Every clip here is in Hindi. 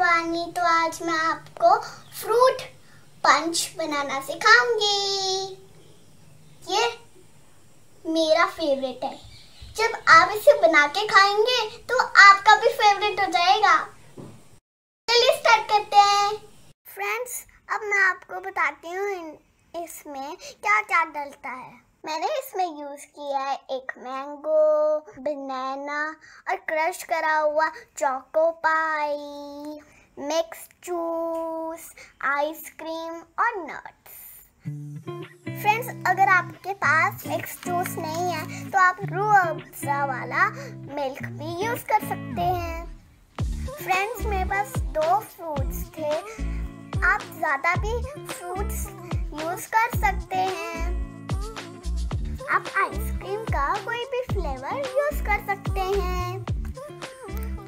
वानी, तो आज मैं आपको फ्रूट पंच बनाना सिखाऊंगी। ये मेरा फेवरेट है। जब आप इसे बना के खाएंगे तो आपका भी फेवरेट हो जाएगा। चलिए स्टार्ट करते हैं। फ्रेंड्स, अब मैं आपको बताती हूँ इसमें क्या क्या डलता है। मैंने इसमें यूज़ किया है एक मैंगो, बनाना और क्रश करा हुआ choco pie, mix juice, ice cream और नट्स। फ्रेंड्स, अगर आपके पास मिक्स जूस नहीं है तो आप रू अफ़ज़ा वाला मिल्क भी यूज़ कर सकते हैं। फ्रेंड्स, मेरे पास 2 फ्रूट्स थे। आप ज़्यादा भी फ्रूट्स यूज़ कर सकते हैं। आप आइसक्रीम का कोई भी फ्लेवर यूज़ कर सकते हैं,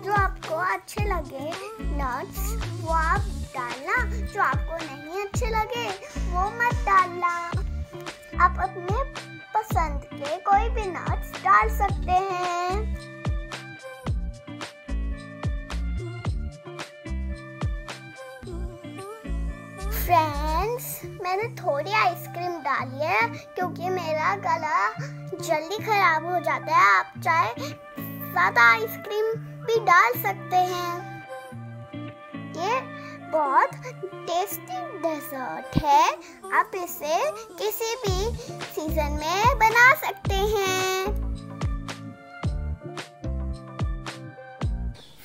जो आपको अच्छे लगे। नट्स वो आप डालना, जो आपको नहीं अच्छे लगे वो मत डालना। आप अपने पसंद के कोई भी नट्स डाल सकते हैं। फ्रेंड्स, मैंने थोड़ी आइसक्रीम डाली है क्योंकि मेरा गला जल्दी खराब हो जाता है। आप चाहे ज़्यादा आइसक्रीम भी डाल सकते हैं। ये बहुत टेस्टी डेजर्ट है। आप इसे किसी भी सीजन में बना सकते हैं।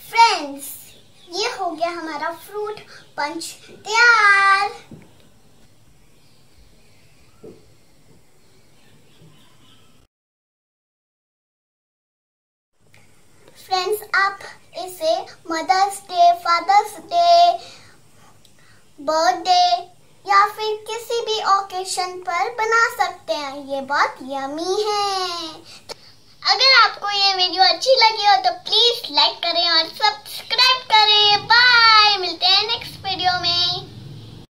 फ्रेंड्स, ये हो गया हमारा फ्रूट पंच तैयार। फ्रेंड्स, आप इसे mother's day, fathers day, birthday या फिर किसी भी ओकेशन पर बना सकते हैं। ये बहुत यमी है। अगर आपको ये वीडियो अच्छी लगी हो तो प्लीज लाइक करें और सब्सक्राइब करें। बाय, मिलते हैं नेक्स्ट वीडियो में।